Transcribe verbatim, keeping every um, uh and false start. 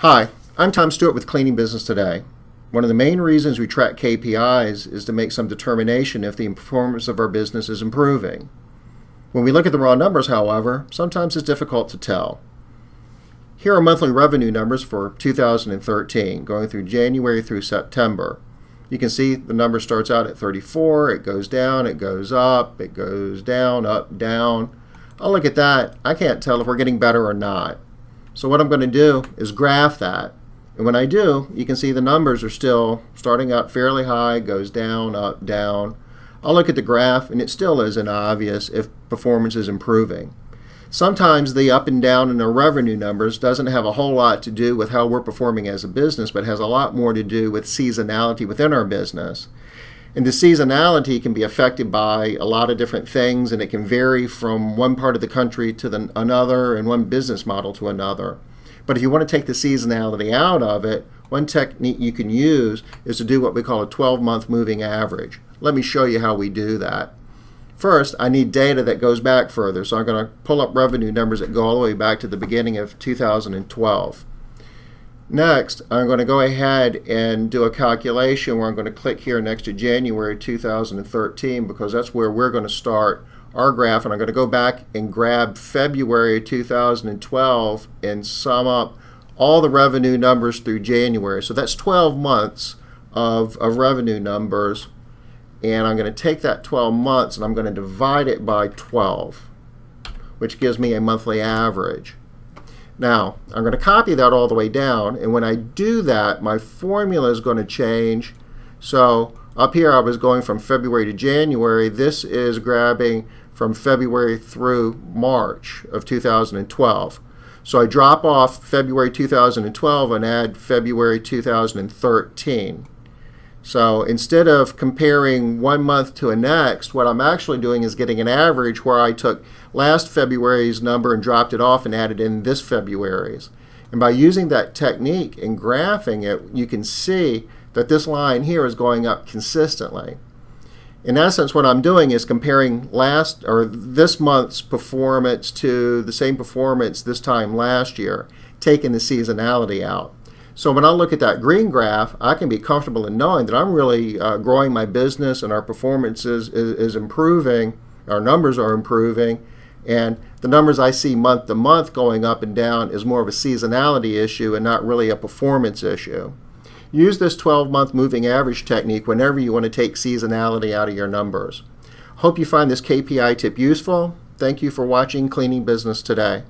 Hi, I'm Tom Stewart with Cleaning Business Today. One of the main reasons we track K P Is is to make some determination if the performance of our business is improving. When we look at the raw numbers, however, sometimes it's difficult to tell. Here are monthly revenue numbers for two thousand thirteen, going through January through September. You can see the number starts out at thirty-four, it goes down, it goes up, it goes down, up, down. I'll look at that. I can't tell if we're getting better or not. So what I'm going to do is graph that. And when I do, you can see the numbers are still starting out fairly high, goes down, up, down. I'll look at the graph and it still isn't obvious if performance is improving. Sometimes the up and down in our revenue numbers doesn't have a whole lot to do with how we're performing as a business, but has a lot more to do with seasonality within our business. And the seasonality can be affected by a lot of different things, and it can vary from one part of the country to the another and one business model to another. But if you want to take the seasonality out of it, one technique you can use is to do what we call a twelve month moving average. Let me show you how we do that. First, I need data that goes back further, so I'm going to pull up revenue numbers that go all the way back to the beginning of two thousand twelve. Next, I'm going to go ahead and do a calculation where I'm going to click here next to January two thousand thirteen, because that's where we're going to start our graph, and I'm going to go back and grab February two thousand twelve and sum up all the revenue numbers through January. So that's twelve months of, of revenue numbers, and I'm going to take that twelve months and I'm going to divide it by twelve, which gives me a monthly average. Now, I'm going to copy that all the way down, and when I do that, my formula is going to change. So up here I was going from February to January. This is grabbing from February through March of two thousand twelve. So I drop off February two thousand twelve and add February two thousand thirteen. So instead of comparing one month to the next, what I'm actually doing is getting an average where I took last February's number and dropped it off and added in this February's. And by using that technique and graphing it, you can see that this line here is going up consistently. In essence, what I'm doing is comparing last or this month's performance to the same performance this time last year, taking the seasonality out. So when I look at that green graph, I can be comfortable in knowing that I'm really uh, growing my business, and our performance is, is, is improving, our numbers are improving, and the numbers I see month to month going up and down is more of a seasonality issue and not really a performance issue. Use this twelve month moving average technique whenever you want to take seasonality out of your numbers. Hope you find this K P I tip useful. Thank you for watching Cleaning Business Today.